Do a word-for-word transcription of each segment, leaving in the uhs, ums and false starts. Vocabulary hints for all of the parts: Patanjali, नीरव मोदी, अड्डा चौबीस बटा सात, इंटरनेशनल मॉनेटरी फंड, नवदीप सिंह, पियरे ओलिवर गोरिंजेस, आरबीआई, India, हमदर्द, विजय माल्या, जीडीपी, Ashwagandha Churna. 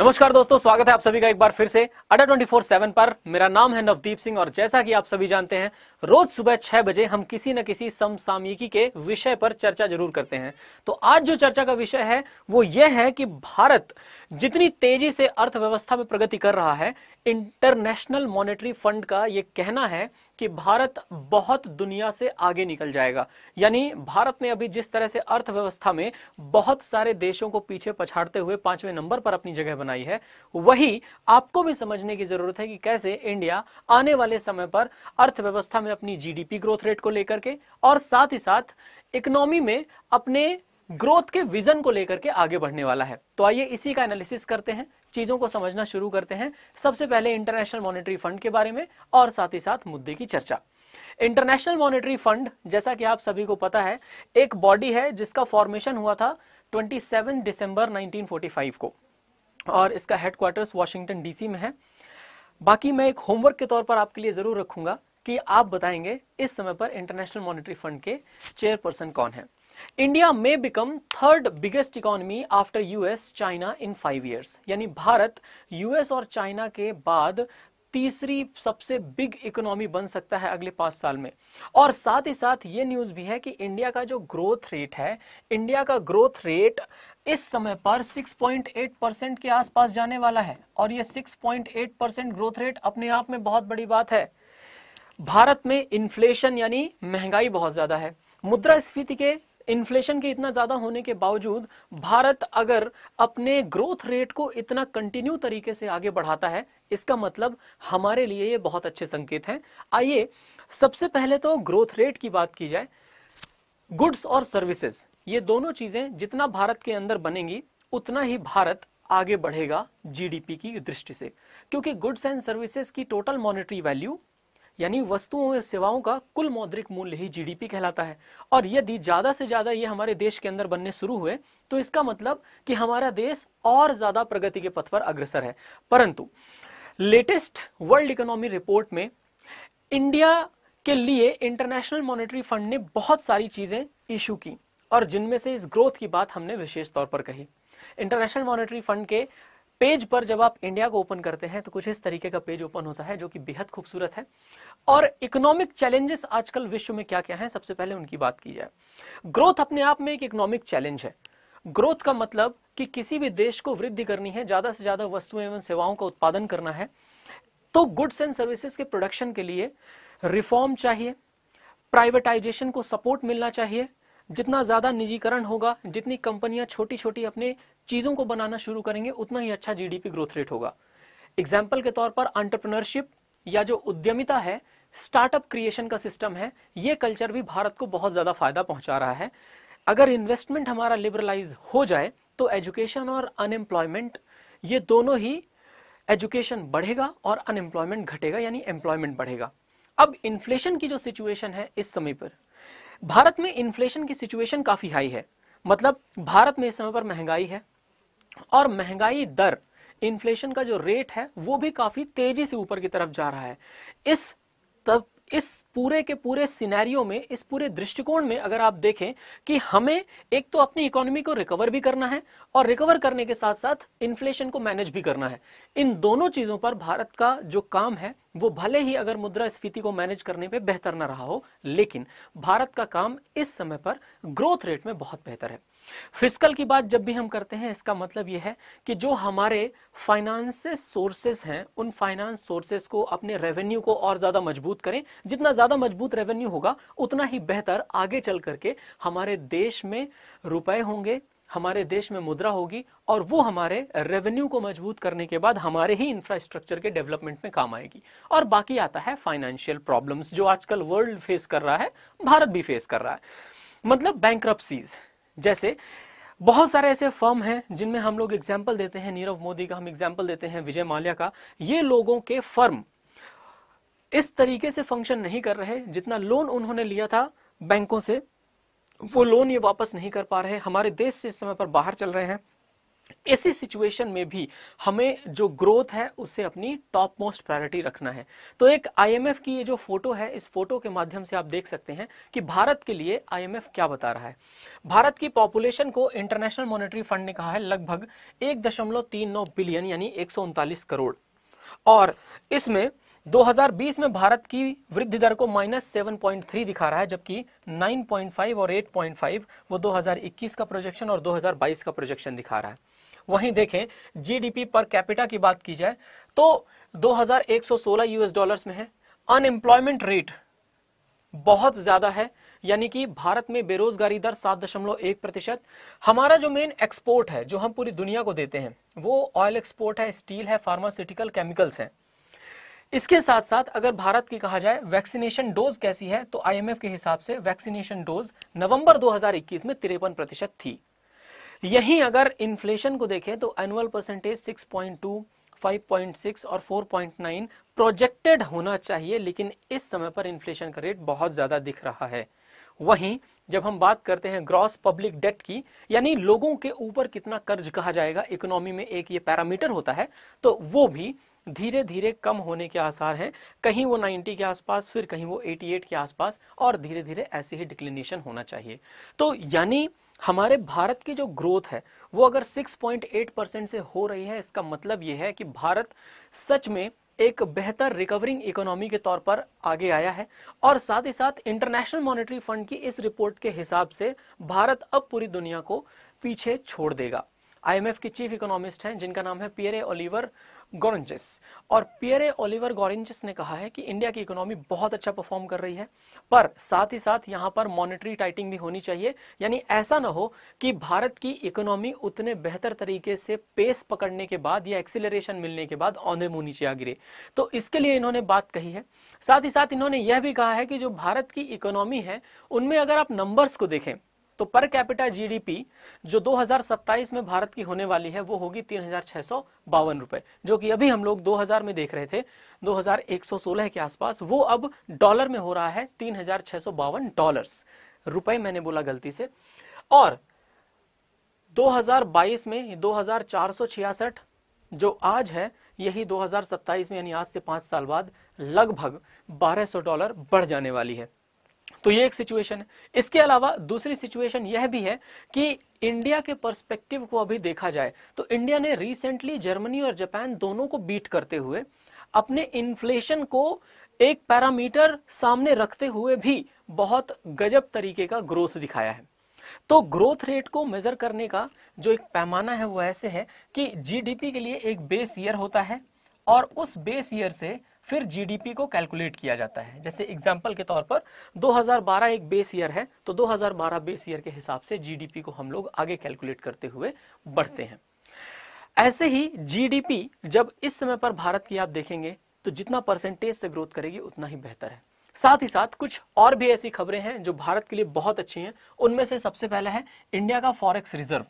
नमस्कार दोस्तों, स्वागत है आप सभी का एक बार फिर से अड्डा चौबीस बटा सात पर। मेरा नाम है नवदीप सिंह और जैसा कि आप सभी जानते हैं रोज सुबह छह बजे हम किसी न किसी समसामयिकी के विषय पर चर्चा जरूर करते हैं। तो आज जो चर्चा का विषय है वो ये है कि भारत जितनी तेजी से अर्थव्यवस्था में प्रगति कर रहा है, इंटरनेशनल मॉनेटरी फंड का ये कहना है कि भारत बहुत दुनिया से आगे निकल जाएगा। यानी भारत ने अभी जिस तरह से अर्थव्यवस्था में बहुत सारे देशों को पीछे पछाड़ते हुए पांचवें नंबर पर अपनी जगह बनाई है, वही आपको भी समझने की जरूरत है कि कैसे इंडिया आने वाले समय पर अर्थव्यवस्था में अपनी जीडीपी ग्रोथ रेट को लेकर के और साथ ही साथ इकोनॉमी में अपने ग्रोथ के विजन को लेकर के आगे बढ़ने वाला है। तो आइए इसी का एनालिसिस करते हैं, चीजों को समझना शुरू करते हैं। सबसे पहले इंटरनेशनल मॉनेटरी फंड के बारे में और साथ ही साथ मुद्दे की चर्चा। इंटरनेशनल मॉनेटरी फंड, जैसा कि आप सभी को पता है, एक बॉडी है जिसका फॉर्मेशन हुआ था सत्ताईस दिसंबर उन्नीस सौ पैंतालीस को और इसका हेडक्वार्टर्स वाशिंगटन डीसी में है। बाकी मैं एक होमवर्क के तौर पर आपके लिए जरूर रखूंगा कि आप बताएंगे इस समय पर इंटरनेशनल मॉनेटरी फंड के चेयरपर्सन कौन है। इंडिया में become third biggest economy after US China in five years. यानी भारत यूएस और चाइना के बाद तीसरी सबसे बिग इकोनॉमी बन सकता है अगले पांच साल में। और साथ ही साथ ये न्यूज भी है कि इंडिया का जो ग्रोथ रेट है, इंडिया का ग्रोथ रेट इस समय पर छह दशमलव आठ परसेंट के आसपास जाने वाला है और ये छह दशमलव आठ परसेंट ग्रोथ रेट अपने आप में बहुत बड़ी बात है। भारत में इन्फ्लेशन यानी महंगाई बहुत ज्यादा है। मुद्रास्फीति के इन्फ्लेशन के इतना ज़्यादा होने के बावजूद भारत अगर अपने ग्रोथ रेट को इतना कंटिन्यू तरीके से आगे बढ़ाता है, इसका मतलब हमारे लिए ये बहुत अच्छे संकेत हैं। आइए सबसे पहले तो ग्रोथ रेट की बात की जाए। गुड्स और सर्विसेज, ये दोनों चीज़ें जितना भारत के अंदर बनेंगी उतना ही भारत आगे बढ़ेगा जीडीपी की दृष्टि से, क्योंकि गुड्स एंड सर्विसेज की टोटल मॉनेटरी वैल्यू यानी वस्तुओं और सेवाओं का कुल मौद्रिक मूल्य ही जीडीपी कहलाता है। और यदि ज़्यादा से ज़्यादा ये हमारे देश के अंदर बनने शुरू हुए तो इसका मतलब कि हमारा देश और ज़्यादा प्रगति के पथ पर अग्रसर है। परंतु लेटेस्ट वर्ल्ड इकोनॉमी रिपोर्ट में इंडिया के लिए इंटरनेशनल मॉनेटरी फंड ने बहुत सारी चीज़ें इशू की और जिनमें से इस ग्रोथ की बात हमने विशेष तौर पर कही। इंटरनेशनल मॉनेटरी फंड के पेज पर जब आप इंडिया को ओपन करते हैं तो कुछ इस तरीके का पेज ओपन होता है जो कि बेहद खूबसूरत है। और इकोनॉमिक चैलेंजेस आजकल विश्व में क्या क्या हैं, सबसे पहले उनकी बात की जाए। ग्रोथ अपने आप में एक इकोनॉमिक चैलेंज है। ग्रोथ का मतलब कि किसी भी देश को वृद्धि करनी है, ज़्यादा से ज़्यादा वस्तुएं एवं सेवाओं का उत्पादन करना है, तो गुड्स एंड सर्विसेज के प्रोडक्शन के लिए रिफॉर्म चाहिए, प्राइवेटाइजेशन को सपोर्ट मिलना चाहिए। जितना ज़्यादा निजीकरण होगा, जितनी कंपनियां छोटी छोटी अपने चीज़ों को बनाना शुरू करेंगे, उतना ही अच्छा जीडीपी ग्रोथ रेट होगा। एग्जाम्पल के तौर पर एंटरप्रेन्योरशिप या जो उद्यमिता है, स्टार्टअप क्रिएशन का सिस्टम है, ये कल्चर भी भारत को बहुत ज़्यादा फायदा पहुंचा रहा है। अगर इन्वेस्टमेंट हमारा लिबरलाइज हो जाए तो एजुकेशन और अनएम्प्लॉयमेंट, ये दोनों ही, एजुकेशन बढ़ेगा और अनएम्प्लॉयमेंट घटेगा यानी एम्प्लॉयमेंट बढ़ेगा। अब इन्फ्लेशन की जो सिचुएशन है इस समय पर, भारत में इन्फ्लेशन की सिचुएशन काफ़ी हाई है। मतलब भारत में इस समय पर महंगाई है और महंगाई दर, इन्फ्लेशन का जो रेट है वो भी काफ़ी तेज़ी से ऊपर की तरफ जा रहा है। इस तब इस पूरे के पूरे सिनेरियो में, इस पूरे दृष्टिकोण में अगर आप देखें कि हमें एक तो अपनी इकोनॉमी को रिकवर भी करना है और रिकवर करने के साथ साथ इन्फ्लेशन को मैनेज भी करना है, इन दोनों चीज़ों पर भारत का जो काम है वो भले ही अगर मुद्रास्फीति को मैनेज करने में बेहतर ना रहा हो, लेकिन भारत का काम इस समय पर ग्रोथ रेट में बहुत बेहतर है। फिस्कल की बात जब भी हम करते हैं, इसका मतलब यह है कि जो हमारे फाइनेंस सोर्सेज हैं, उन फाइनेंस सोर्सेज को, अपने रेवेन्यू को और ज़्यादा मजबूत करें। जितना ज़्यादा मजबूत रेवेन्यू होगा उतना ही बेहतर आगे चल करके हमारे देश में रुपए होंगे, हमारे देश में मुद्रा होगी और वो हमारे रेवेन्यू को मजबूत करने के बाद हमारे ही इंफ्रास्ट्रक्चर के डेवलपमेंट में काम आएगी। और बाकी आता है फाइनेंशियल प्रॉब्लम्स जो आजकल वर्ल्ड फेस कर रहा है, भारत भी फेस कर रहा है। मतलब बैंक्रप्सीज, जैसे बहुत सारे ऐसे फर्म हैं जिनमें हम लोग एग्जाम्पल देते हैं, नीरव मोदी का हम एग्जाम्पल देते हैं, विजय माल्या का, ये लोगों के फर्म इस तरीके से फंक्शन नहीं कर रहे। जितना लोन उन्होंने लिया था बैंकों से, वो लोन ये वापस नहीं कर पा रहे, हमारे देश से इस समय पर बाहर चल रहे हैं। ऐसी सिचुएशन में भी हमें जो ग्रोथ है उसे अपनी टॉप मोस्ट प्रायोरिटी रखना है। तो एक आईएमएफ की ये जो फोटो है, इस फोटो के माध्यम से आप देख सकते हैं कि भारत के लिए आईएमएफ क्या बता रहा है। भारत की पॉपुलेशन को इंटरनेशनल मॉनेटरी फंड ने कहा है लगभग एक दशमलव तीन नौ बिलियन यानी एक सौ उनतालीस करोड़, और इसमें दो हज़ार बीस में भारत की वृद्धि दर को माइनस सेवन पॉइंट थ्री दिखा रहा है, जबकि नाइन पॉइंट फाइव और एट पॉइंट फाइव वो दो हज़ार इक्कीस का प्रोजेक्शन और दो हज़ार बाईस का प्रोजेक्शन दिखा रहा है। वहीं देखें जीडीपी पर कैपिटा की बात की जाए तो दो हज़ार एक सौ सोलह यूएस डॉलर्स में है। अनएम्प्लॉयमेंट रेट बहुत ज्यादा है, यानी कि भारत में बेरोजगारी दर सात दशमलव एक प्रतिशत। हमारा जो मेन एक्सपोर्ट है, जो हम पूरी दुनिया को देते हैं, वो ऑयल एक्सपोर्ट है, स्टील है, फार्मास्यूटिकल केमिकल्स है। इसके साथ साथ अगर भारत की कहा जाए वैक्सीनेशन डोज कैसी है, तो आईएमएफ के हिसाब से वैक्सीनेशन डोज नवंबर दो हज़ार इक्कीस में तिरपन प्रतिशत थी। यहीं अगर इन्फ्लेशन को देखें तो annual percentage six point two, five point six और फोर पॉइंट नाइन प्रोजेक्टेड होना चाहिए, लेकिन इस समय पर इन्फ्लेशन का रेट बहुत ज्यादा दिख रहा है। वहीं जब हम बात करते हैं ग्रॉस पब्लिक डेट की, यानी लोगों के ऊपर कितना कर्ज कहा जाएगा, इकोनॉमी में एक ये पैरामीटर होता है, तो वो भी धीरे धीरे कम होने के आसार हैं। कहीं वो नब्बे के आसपास, फिर कहीं वो अठासी के आसपास, और धीरे धीरे ऐसे ही डिक्लिनेशन होना चाहिए। तो यानी हमारे भारत की जो ग्रोथ है वो अगर सिक्स पॉइंट एट परसेंट से हो रही है, इसका मतलब ये है कि भारत सच में एक बेहतर रिकवरिंग इकोनॉमी के तौर पर आगे आया है। और साथ ही साथ इंटरनेशनल मॉनेटरी फंड की इस रिपोर्ट के हिसाब से भारत अब पूरी दुनिया को पीछे छोड़ देगा। आईएमएफ के चीफ इकोनॉमिस्ट हैं जिनका नाम है पियरे ओलिवर गोरिंजेस, और पियरे ओलिवर गोरिंजेस ने कहा है कि इंडिया की इकोनॉमी बहुत अच्छा परफॉर्म कर रही है, पर साथ ही साथ यहाँ पर मॉनेटरी टाइटिंग भी होनी चाहिए, यानी ऐसा ना हो कि भारत की इकोनॉमी उतने बेहतर तरीके से पेस पकड़ने के बाद या एक्सीलरेशन मिलने के बाद औंधे मुंह नीचे आ गिरे। तो इसके लिए इन्होंने बात कही है। साथ ही साथ इन्होंने यह भी कहा है कि जो भारत की इकोनॉमी है उनमें अगर आप नंबर्स को देखें तो पर कैपिटा जीडीपी जो दो हज़ार सत्ताईस में भारत की होने वाली है वो होगी तीन हज़ार छह सौ बावन रुपए, जो कि अभी हम लोग दो हज़ार में देख रहे थे, दो हज़ार एक सौ सोलह के आसपास, वो अब डॉलर में हो रहा है तीन हज़ार छह सौ बावन डॉलर्स, रुपए मैंने बोला गलती से। और दो हज़ार बाईस में दो हज़ार चार सौ छियासठ जो आज है, यही दो हज़ार सत्ताईस में यानी आज से पांच साल बाद लगभग बारह सौ डॉलर बढ़ जाने वाली है। तो ये एक सिचुएशन है। इसके अलावा दूसरी सिचुएशन यह भी है कि इंडिया के पर्सपेक्टिव को अभी देखा जाए तो इंडिया ने रिसेंटली जर्मनी और जापान दोनों को बीट करते हुए अपने इन्फ्लेशन को एक पैरामीटर सामने रखते हुए भी बहुत गजब तरीके का ग्रोथ दिखाया है। तो ग्रोथ रेट को मेजर करने का जो एक पैमाना है वो ऐसे है कि जीडीपी के लिए एक बेस ईयर होता है और उस बेस ईयर से फिर जीडीपी को कैलकुलेट किया जाता है। जैसे एग्जांपल के तौर पर दो हज़ार बारह एक बेस ईयर है, तो दो हज़ार बारह बेस ईयर के हिसाब से जीडीपी को हम लोग आगे कैलकुलेट करते हुए बढ़ते हैं। ऐसे ही जीडीपी जब इस समय पर भारत की आप देखेंगे तो जितना परसेंटेज से ग्रोथ करेगी उतना ही बेहतर है। साथ ही साथ कुछ और भी ऐसी खबरें हैं जो भारत के लिए बहुत अच्छी हैं। उनमें से सबसे पहला है इंडिया का फॉरेक्स रिजर्व।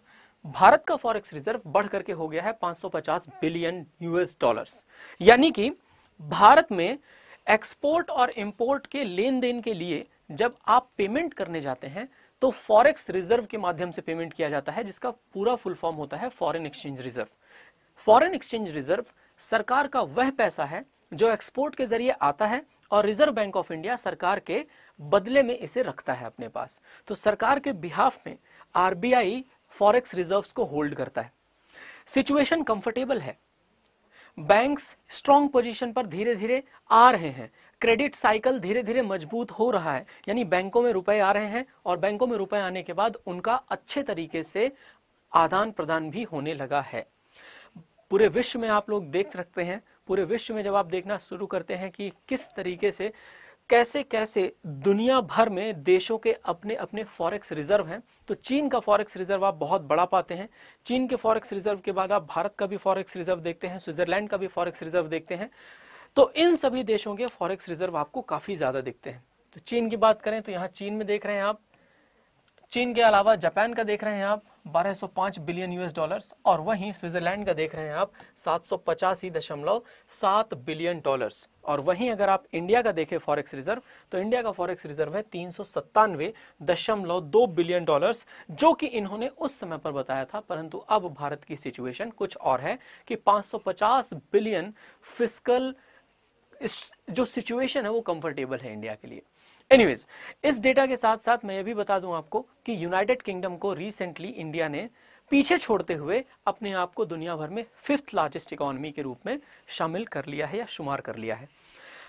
भारत का फॉरेक्स रिजर्व बढ़ करके हो गया है पाँच सौ पचास बिलियन यूएस डॉलर्स, यानी कि भारत में एक्सपोर्ट और इंपोर्ट के लेन देन के लिए जब आप पेमेंट करने जाते हैं तो फॉरेक्स रिजर्व के माध्यम से पेमेंट किया जाता है, जिसका पूरा फुल फॉर्म होता है foreign exchange reserve. Foreign exchange reserve सरकार का वह पैसा है जो एक्सपोर्ट के जरिए आता है और रिजर्व बैंक ऑफ इंडिया सरकार के बदले में इसे रखता है अपने पास। तो सरकार के बिहाफ में आरबीआई फॉरेक्स रिजर्व्स को होल्ड करता है। सिचुएशन कंफर्टेबल है, बैंक्स स्ट्रॉन्ग पोजीशन पर धीरे धीरे आ रहे हैं, क्रेडिट साइकिल धीरे धीरे मजबूत हो रहा है, यानी बैंकों में रुपए आ रहे हैं और बैंकों में रुपए आने के बाद उनका अच्छे तरीके से आदान प्रदान भी होने लगा है। पूरे विश्व में आप लोग देख सकते हैं, पूरे विश्व में जब आप देखना शुरू करते हैं कि किस तरीके से कैसे कैसे दुनिया भर में देशों के अपने अपने फॉरेक्स रिजर्व हैं, तो चीन का फॉरेक्स रिजर्व आप बहुत बड़ा पाते हैं। चीन के फॉरेक्स रिजर्व के बाद आप भारत का भी फॉरेक्स रिजर्व देखते हैं, स्विट्जरलैंड का भी फॉरेक्स रिजर्व देखते हैं, तो इन सभी देशों के फॉरेक्स रिजर्व आपको काफ़ी ज़्यादा दिखते हैं। तो चीन की बात करें तो यहाँ चीन में देख रहे हैं आप चीन के अलावा जापान का देख रहे हैं आप बारह सौ पाँच बिलियन यूएस डॉलर्स और वहीं स्विट्जरलैंड का देख रहे हैं आप सात सौ पचासी दशमलव सात बिलियन डॉलर्स। और वहीं अगर आप इंडिया का देखें फॉरेक्स रिजर्व, तो इंडिया का फॉरेक्स रिजर्व है तीन सौ सत्तानवे दशमलव दो बिलियन डॉलर्स, जो कि इन्होंने उस समय पर बताया था, परंतु अब भारत की सिचुएशन कुछ और है कि पाँच सौ पचास बिलियन फिस्कल इस जो सिचुएशन है वो कंफर्टेबल है इंडिया के लिए। एनीवेज, इस डेटा के साथ साथ मैं ये भी बता दूं आपको कि यूनाइटेड किंगडम को रिसेंटली इंडिया ने पीछे छोड़ते हुए अपने आप को दुनिया भर में फिफ्थ लार्जेस्ट इकोनॉमी के रूप में शामिल कर लिया है या शुमार कर लिया है।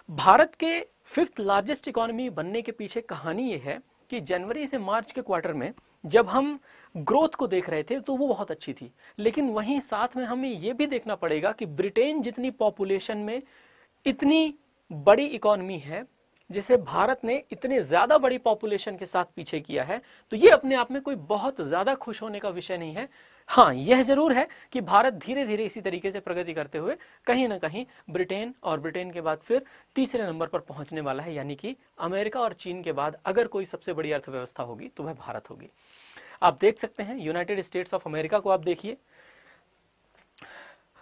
भारत के फिफ्थ लार्जेस्ट इकोनॉमी बनने के पीछे कहानी ये है कि जनवरी से मार्च के क्वार्टर में जब हम ग्रोथ को देख रहे थे तो वो बहुत अच्छी थी, लेकिन वहीं साथ में हमें ये भी देखना पड़ेगा कि ब्रिटेन जितनी पॉपुलेशन में इतनी बड़ी इकोनॉमी है, जिसे भारत ने इतने ज्यादा बड़ी पॉपुलेशन के साथ पीछे किया है, तो ये अपने आप में कोई बहुत ज्यादा खुश होने का विषय नहीं है। हाँ, यह जरूर है कि भारत धीरे धीरे इसी तरीके से प्रगति करते हुए कहीं ना कहीं ब्रिटेन और ब्रिटेन के बाद फिर तीसरे नंबर पर पहुंचने वाला है, यानी कि अमेरिका और चीन के बाद अगर कोई सबसे बड़ी अर्थव्यवस्था होगी तो वह भारत होगी। आप देख सकते हैं यूनाइटेड स्टेट्स ऑफ अमेरिका को आप देखिए,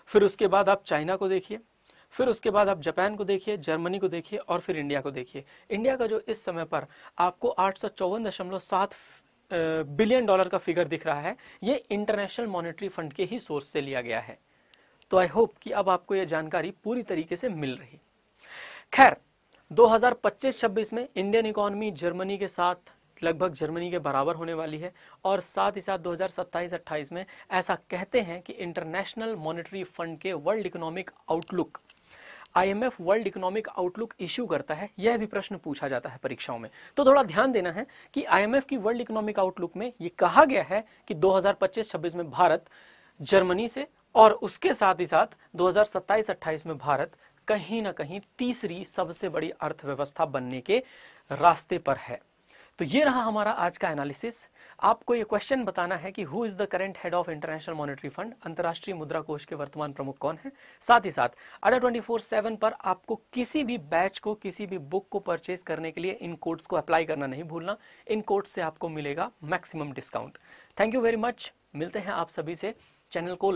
फिर उसके बाद आप चाइना को देखिए, फिर उसके बाद आप जापान को देखिए, जर्मनी को देखिए और फिर इंडिया को देखिए। इंडिया का जो इस समय पर आपको आठ सौ चौवन दशमलव सात बिलियन डॉलर का फिगर दिख रहा है, ये इंटरनेशनल मॉनेटरी फंड के ही सोर्स से लिया गया है। तो आई होप कि अब आपको यह जानकारी पूरी तरीके से मिल रही। खैर, दो हज़ार पच्चीस छब्बीस में इंडियन इकोनॉमी जर्मनी के साथ लगभग जर्मनी के बराबर होने वाली है और साथ ही साथ दो हज़ार सत्ताईस अट्ठाईस में ऐसा कहते हैं कि इंटरनेशनल मॉनेटरी फंड के world economic Outlook I M F World economic outlook issue करता है। यह भी प्रश्न पूछा जाता है परीक्षाओं में, तो थोड़ा ध्यान देना है कि आई एम एफ की वर्ल्ड इकोनॉमिक आउटलुक में ये कहा गया है कि दो हज़ार पच्चीस छब्बीस में भारत जर्मनी से और उसके साथ ही साथ दो हज़ार सत्ताईस अट्ठाईस में भारत कहीं ना कहीं तीसरी सबसे बड़ी अर्थव्यवस्था बनने के रास्ते पर है। तो ये रहा हमारा आज का एनालिसिस। आपको ये क्वेश्चन बताना है कि who is the current head of इंटरनेशनल मॉनेटरी फंड, अंतर्राष्ट्रीय मुद्रा कोष के वर्तमान प्रमुख कौन है। साथ ही साथ अडा ट्वेंटी फोर सेवन पर आपको किसी भी बैच को, किसी भी बुक को परचेज करने के लिए इन कोड्स को अप्लाई करना नहीं भूलना। इन कोड्स से आपको मिलेगा maximum discount. Thank you very much, मिलते हैं आप सभी से। चैनल को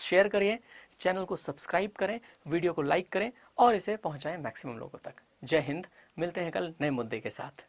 शेयर करिए, चैनल को सब्सक्राइब करें, वीडियो को लाइक करें और इसे पहुँचाएँ मैक्सिमम लोगों तक। जय हिंद, मिलते हैं कल नए मुद्दे के साथ।